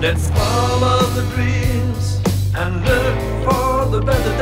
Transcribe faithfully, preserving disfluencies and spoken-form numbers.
Let's follow the dreams and look for the better.